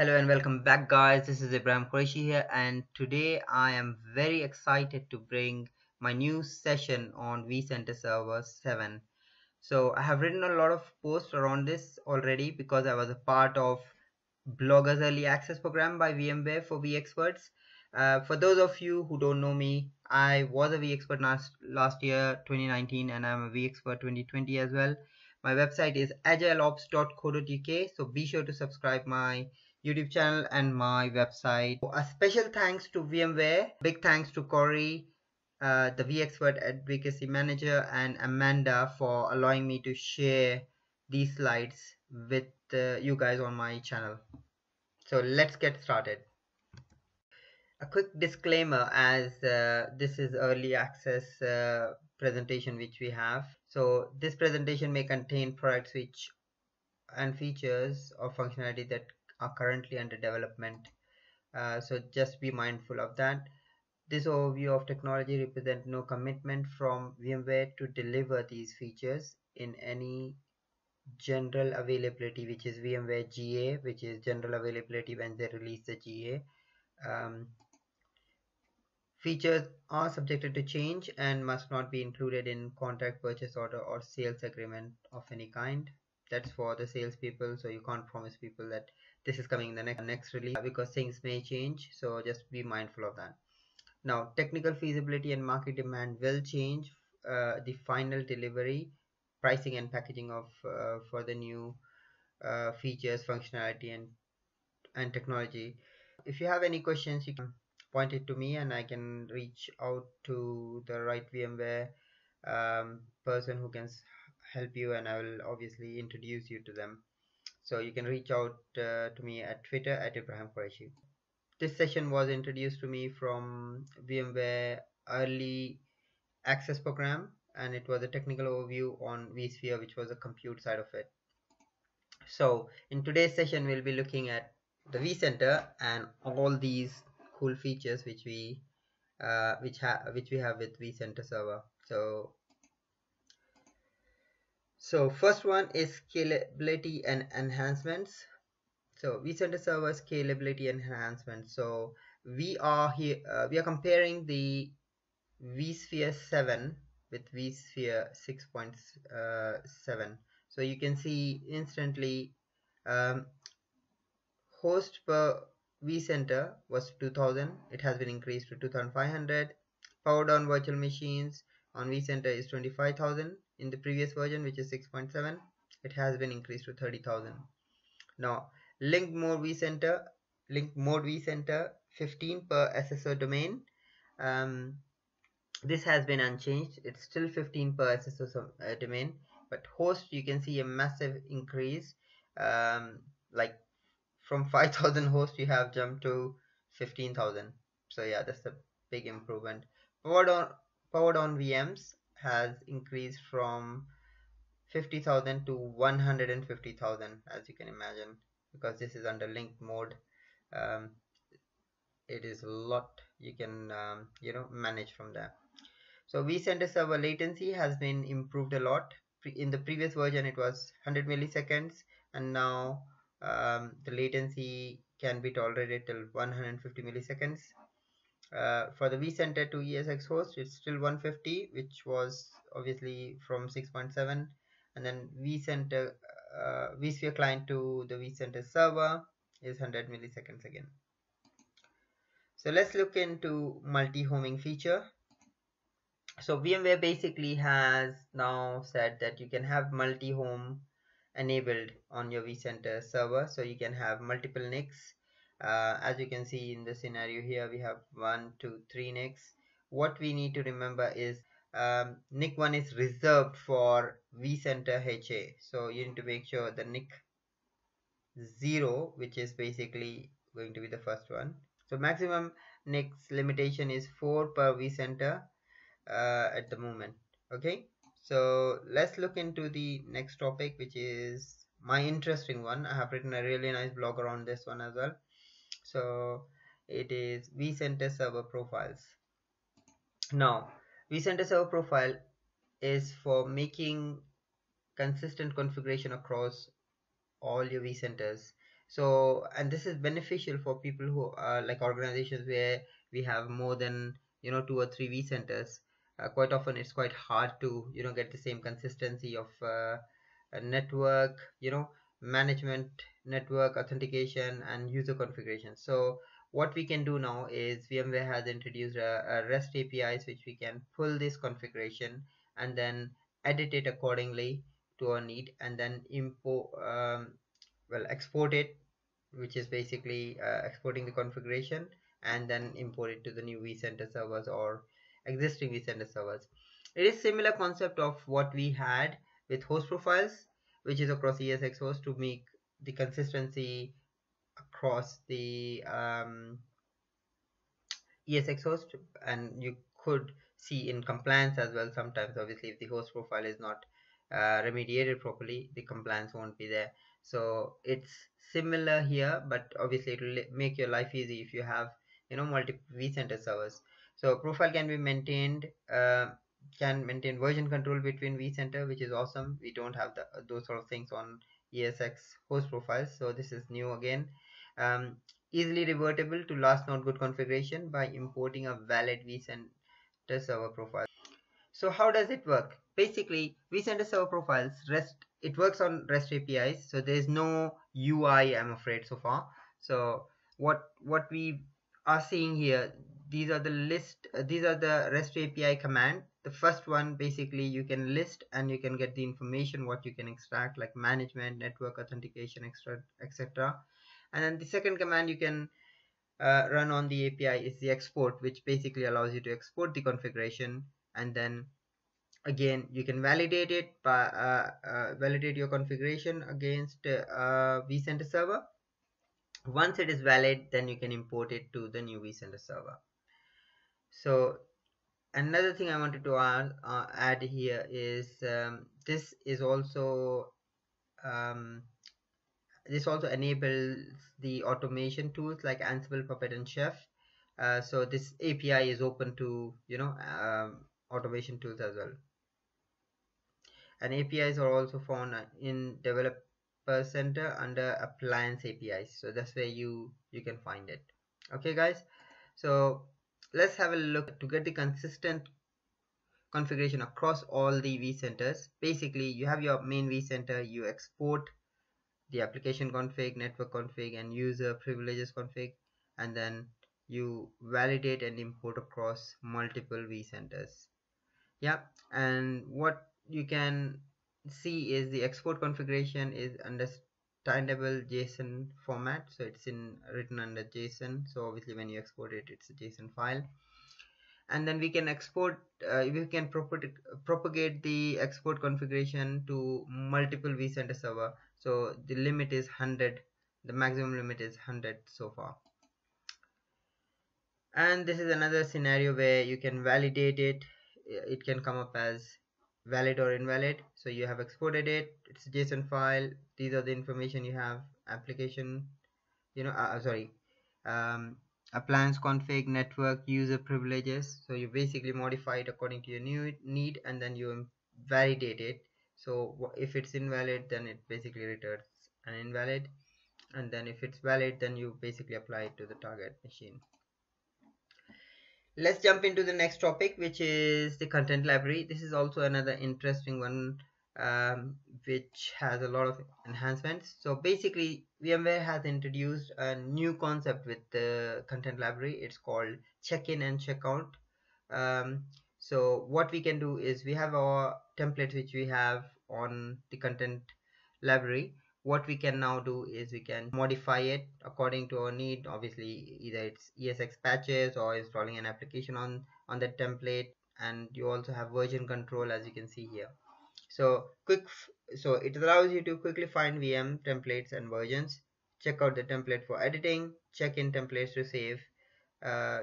Hello and welcome back, guys. This is Ibrahim Qureshi here, and today I am very excited to bring my new session on vCenter Server 7. So I have written a lot of posts around this already because I was a part of Bloggers Early Access program by VMware for vExperts. For those of you who don't know me, I was a vExpert last year 2019, and I'm a vExpert 2020 as well. My website is agileops.co.uk, so be sure to subscribe my YouTube channel and my website. A special thanks to VMware, big thanks to Corey, the vExpert Advocacy Manager, and Amanda for allowing me to share these slides with you guys on my channel. So let's get started. A quick disclaimer, as this is early access presentation which we have. So this presentation may contain products which and features or functionality that are currently under development, so just be mindful of that. This overview of technology represents no commitment from VMware to deliver these features in any general availability, which is VMware GA, which is general availability when they release the GA. Features are subjected to change and must not be included in contract, purchase order or sales agreement of any kind. That's for the salespeople, so you can't promise people that this is coming in the next release because things may change, so just be mindful of that. Now, technical feasibility and market demand will change the final delivery, pricing and packaging of for the new features, functionality and technology. If you have any questions, you can point it to me and I can reach out to the right VMware person who can help you, and I will obviously introduce you to them. So you can reach out to me at Twitter at Ibrahim Quraishi. This session was introduced to me from VMware Early Access Program, and it was a technical overview on vSphere, which was the compute side of it. So in today's session, we'll be looking at the vCenter and all these cool features which we have with vCenter Server. So first one is scalability and enhancements. So vCenter Server scalability enhancements. So we are here. We are comparing the vSphere 7 with vSphere 6.7. So you can see instantly, host per vCenter was 2000. It has been increased to 2500. Power down virtual machines on vCenter is 25,000. In the previous version, which is 6.7, it has been increased to 30,000. Now, link mode vCenter 15 per SSO domain. This has been unchanged. It's still 15 per SSO domain, but host, you can see a massive increase. Like from 5,000 hosts, you have jumped to 15,000. So yeah, that's a big improvement. Powered on VMs has increased from 50,000 to 150,000, as you can imagine, because this is under linked mode. It is a lot you can manage from there. So vCenter Server latency has been improved a lot. In the previous version, it was 100 milliseconds, and now the latency can be tolerated till 150 milliseconds. For the vCenter to ESX host, it's still 150, which was obviously from 6.7, and then vCenter vSphere client to the vCenter server is 100 milliseconds again. So let's look into multi-homing feature. So VMware basically has now said that you can have multi-home enabled on your vCenter server, so you can have multiple NICs. As you can see in the scenario here, we have 1, 2, 3 NICs. What we need to remember is NIC 1 is reserved for vCenter HA, so you need to make sure the NIC 0, which is basically going to be the first one. So maximum NICs limitation is 4 per vCenter at the moment. Okay, so let's look into the next topic, which is my interesting one. I have written a really nice blog around this one as well. So it is vCenter Server Profiles. Now, vCenter Server Profile is for making consistent configuration across all your vCenters. So, and this is beneficial for people who are like organizations where we have more than, 2 or 3 vCenters. Quite often it's quite hard to, get the same consistency of a network, management, network authentication and user configuration. So what we can do now is VMware has introduced a REST APIs which we can pull this configuration and then edit it accordingly to our need, and then export it, which is basically exporting the configuration and then import it to the new vCenter servers or existing vCenter servers. It is similar concept of what we had with host profiles, which is across ESX hosts, to make the consistency across the ESX host. And you could see in compliance as well sometimes, obviously, if the host profile is not remediated properly, the compliance won't be there. So it's similar here, but obviously it will make your life easy if you have multiple vCenter servers. So profile can be maintained, can maintain version control between vCenter, which is awesome. We don't have those sort of things on ESX host profiles, so this is new again. Easily revertible to last not good configuration by importing a valid vCenter server profile. So how does it work? Basically, vCenter server profiles it works on REST APIs, so there is no UI, I'm afraid, so far. So what we are seeing here, these are the REST API command. The first one, basically you can list and you can get the information what you can extract, like management, network authentication, etc. And then the second command you can run on the API is the export, which basically allows you to export the configuration, and then again you can validate it by validate your configuration against vCenter server. Once it is valid, then you can import it to the new vCenter server. So another thing I wanted to add here is this is also enables the automation tools like Ansible, Puppet and Chef. So this API is open to automation tools as well, and APIs are also found in developer center under appliance APIs, so that's where you can find it. Okay guys, so let's have a look to get the consistent configuration across all the vCenters. Basically you have your main vCenter, you export the application config, network config and user privileges config, and then you validate and import across multiple vCenters. Yeah, and what you can see is the export configuration is understandable JSON format, so it's written under JSON, so obviously when you export it, it's a JSON file. And then we can export propagate the export configuration to multiple vCenter server, so the limit is 100, the maximum limit is 100 so far. And this is another scenario where you can validate it, it can come up as valid or invalid. So you have exported it, it's a JSON file, these are the information you have, application, appliance config, network, user privileges. So you basically modify it according to your new need, and then you validate it. So if it's invalid, then it basically returns an invalid, and then if it's valid, then you basically apply it to the target machine. Let's jump into the next topic, which is the content library. This is also another interesting one, which has a lot of enhancements. So basically VMware has introduced a new concept with the content library. It's called check-in and check-out. So what we can do is we have our templates which we have on the content library. What we can now do is we can modify it according to our need. Obviously, either it's ESX patches or installing an application on the template, and you also have version control as you can see here. So it allows you to quickly find VM templates and versions, check out the template for editing, check in templates to save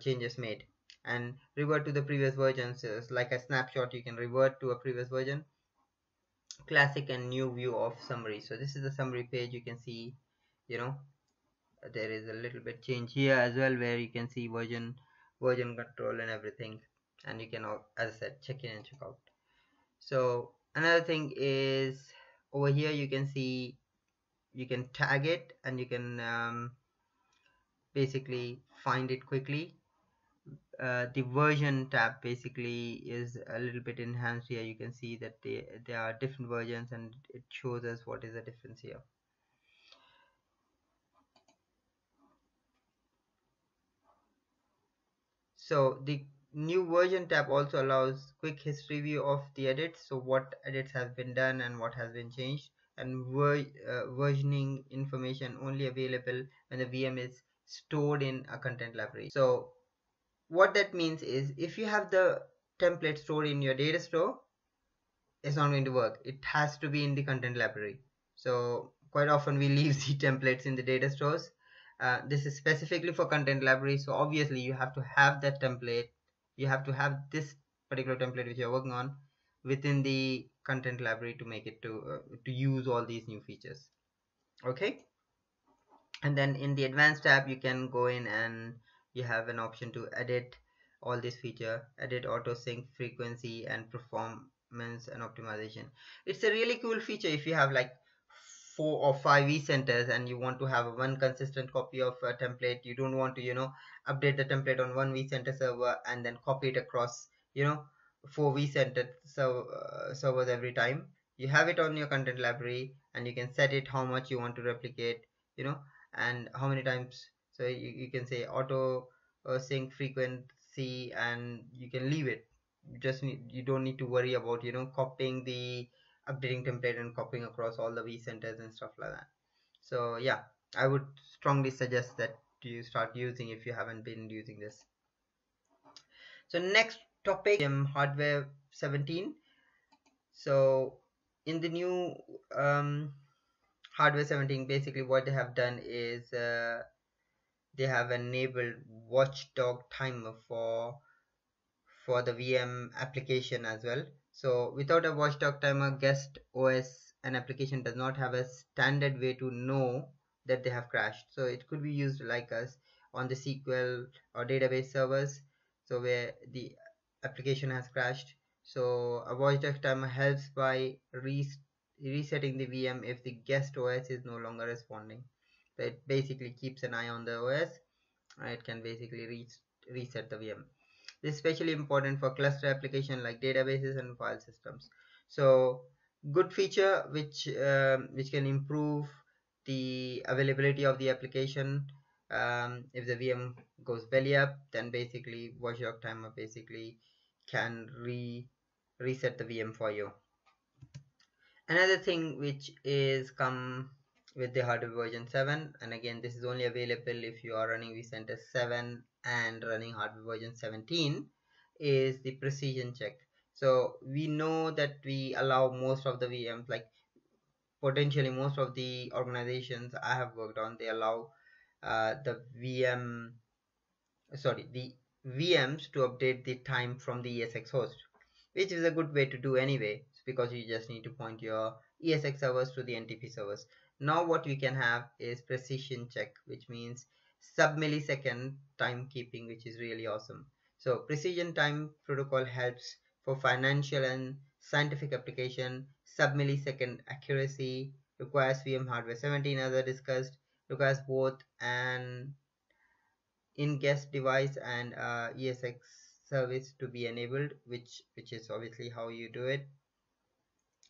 changes made, and revert to the previous versions. So it's like a snapshot, you can revert to a previous version. Classic and new view of summary. So this is the summary page. You can see there is a little bit change here as well, where you can see version control and everything, and you can, as I said, check in and check out. So another thing is over here you can see you can tag it and you can basically find it quickly. The version tab basically is a little bit enhanced here. You can see that there are different versions and it shows us what is the difference here. So the new version tab also allows quick history view of the edits, so what edits have been done and what has been changed, and versioning information only available when the VM is stored in a content library. So what that means is, if you have the template stored in your data store, it's not going to work. It has to be in the content library. So quite often we leave the templates in the data stores. This is specifically for content library, so obviously you have to have that template. You have to have this particular template which you're working on within the content library to make it to use all these new features. Okay, and then in the advanced tab you can go in and you have an option to edit all this feature, edit auto sync, frequency and performance and optimization. It's a really cool feature if you have like 4 or 5 vCenters and you want to have one consistent copy of a template. You don't want to, you know, update the template on one vCenter server and then copy it across, you know, 4 vCenter servers every time. You have it on your content library and you can set it how much you want to replicate, you know, and how many times. So you can say auto sync, frequency, and you can leave it. You don't need to worry about, you know, copying the updating template and copying across all the vCenters and stuff like that. So yeah, I would strongly suggest that you start using if you haven't been using this. So next topic, VM Hardware 17. So in the new Hardware 17, basically what they have done is they have enabled watchdog timer for the VM application as well. So without a watchdog timer, guest OS and application does not have a standard way to know that they have crashed. So it could be used like us on the SQL or database servers, so where the application has crashed. So a watchdog timer helps by resetting the VM if the guest OS is no longer responding. So it basically keeps an eye on the OS and it can basically reset the VM. This is especially important for cluster application like databases and file systems. So good feature which can improve the availability of the application. If the VM goes belly up, then basically watchdog timer basically can reset the VM for you. Another thing which is come with the hardware version 7, and again this is only available if you are running vCenter 7 and running hardware version 17, is the precision check. So we know that we allow most of the VMs, like potentially most of the organizations I have worked on, they allow the VMs to update the time from the ESX host, which is a good way to do anyway, because you just need to point your ESX servers to the NTP servers. Now what we can have is precision check, which means sub-millisecond timekeeping, which is really awesome. So precision time protocol helps for financial and scientific application. Sub-millisecond accuracy requires VM Hardware 17, as I discussed, requires both an in-guest device and ESX service to be enabled, which is obviously how you do it.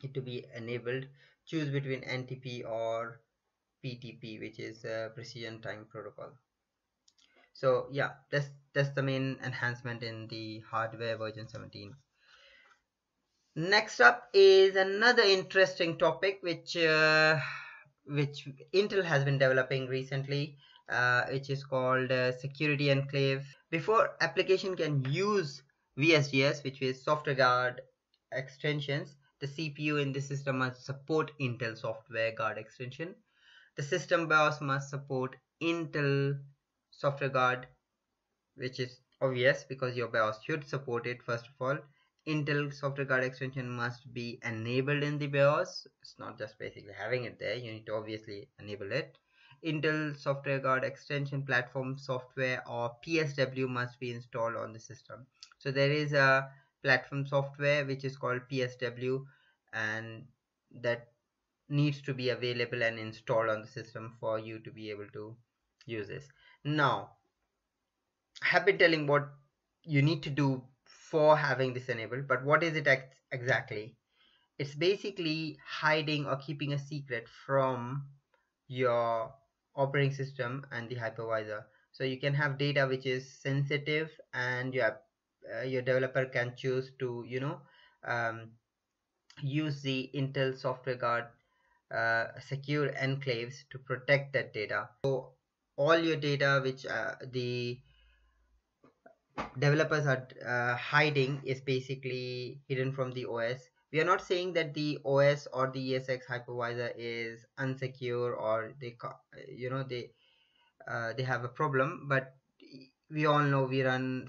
It to be enabled, choose between NTP or PTP, which is precision time protocol. So yeah, that's the main enhancement in the hardware version 17. Next up is another interesting topic which Intel has been developing recently, which is called Security Enclave. Before application can use vSGX, which is Software Guard Extensions, the CPU in the system must support Intel Software Guard Extension. The system BIOS must support Intel Software Guard, which is obvious because your BIOS should support it first of all. Intel Software Guard Extension must be enabled in the BIOS. It's not just basically having it there, you need to obviously enable it. Intel Software Guard Extension Platform Software or PSW must be installed on the system. So there is a platform software which is called PSW, and that needs to be available and installed on the system for you to be able to use this. Now, I have been telling what you need to do for having this enabled, but what is it exactly? It's basically hiding or keeping a secret from your operating system and the hypervisor. So you can have data which is sensitive, and your developer can choose to, you know, use the Intel Software Guard secure enclaves to protect that data. So all your data which the developers are hiding is basically hidden from the OS. We are not saying that the OS or the ESX hypervisor is unsecure or they have a problem, but we all know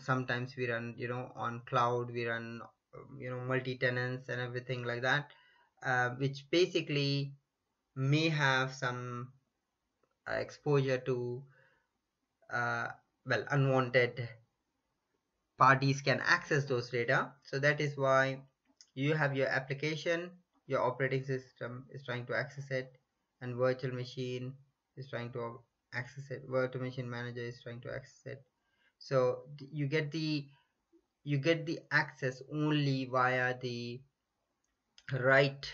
sometimes we run you know, on cloud, we run multi-tenants and everything like that, which basically may have some exposure to unwanted parties can access those data. So that is why you have your application, your operating system is trying to access it, and virtual machine is trying to access it, virtual machine manager is trying to access it. So you get the access only via the right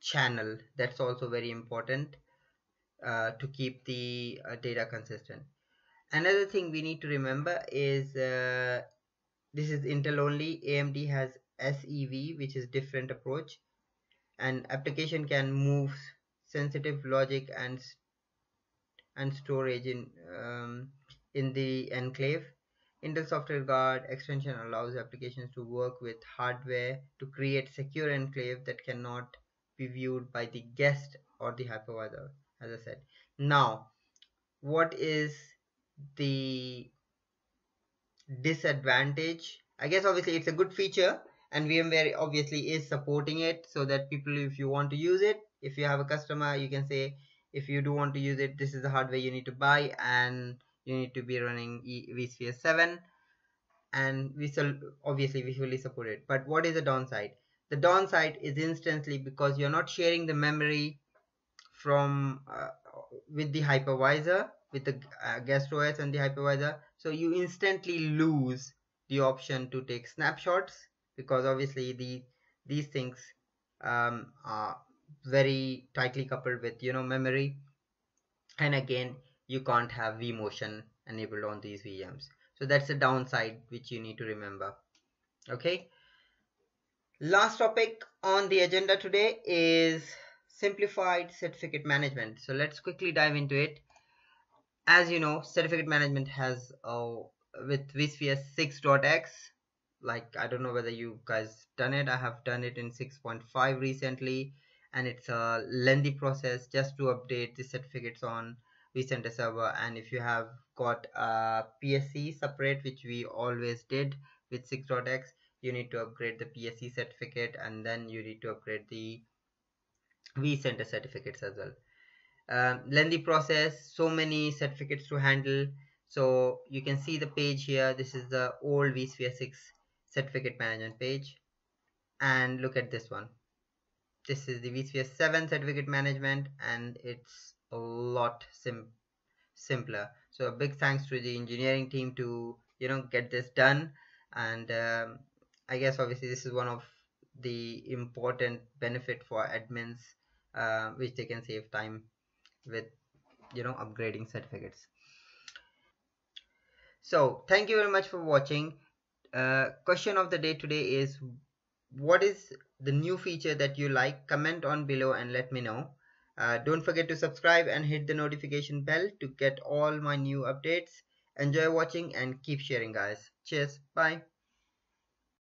channel. That's also very important to keep the data consistent. Another thing we need to remember is this is Intel only. AMD has SEV, which is different approach, and application can move sensitive logic and storage in the enclave. Intel Software Guard extension allows applications to work with hardware to create secure enclave that cannot be viewed by the guest or the hypervisor, as I said. Now, what is the disadvantage? I guess obviously it's a good feature, and VMware obviously is supporting it, so that people, if you want to use it, if you have a customer, you can say, if you do want to use it, this is the hardware you need to buy, and you need to be running vSphere 7, and we obviously fully support it. But what is the downside? The downside is instantly, because you're not sharing the memory from with the hypervisor, with the guest OS and the hypervisor. So you instantly lose the option to take snapshots, because obviously these things are very tightly coupled with, you know, memory, and again, you can't have vMotion enabled on these VMs. So that's the downside which you need to remember. Okay. Last topic on the agenda today is simplified certificate management. So let's quickly dive into it. As you know, certificate management has with vSphere 6.x, like, I don't know whether you guys done it. I have done it in 6.5 recently, and it's a lengthy process just to update the certificates on vCenter Server. And if you have got a PSC separate, which we always did with 6.x, you need to upgrade the PSC certificate, and then you need to upgrade the vCenter certificates as well. Lengthy process, so many certificates to handle. So you can see the page here. This is the old vSphere 6 certificate management page, and look at this one. This is the vSphere 7 certificate management, and it's a lot simpler. So a big thanks to the engineering team to, you know, get this done. And I guess obviously this is one of the important benefit for admins, which they can save time with, you know, upgrading certificates. So thank you very much for watching. Question of the day today is, what is the new feature that you like? Comment on below and let me know. Don't forget to subscribe and hit the notification bell to get all my new updates. Enjoy watching and keep sharing, guys. Cheers. Bye.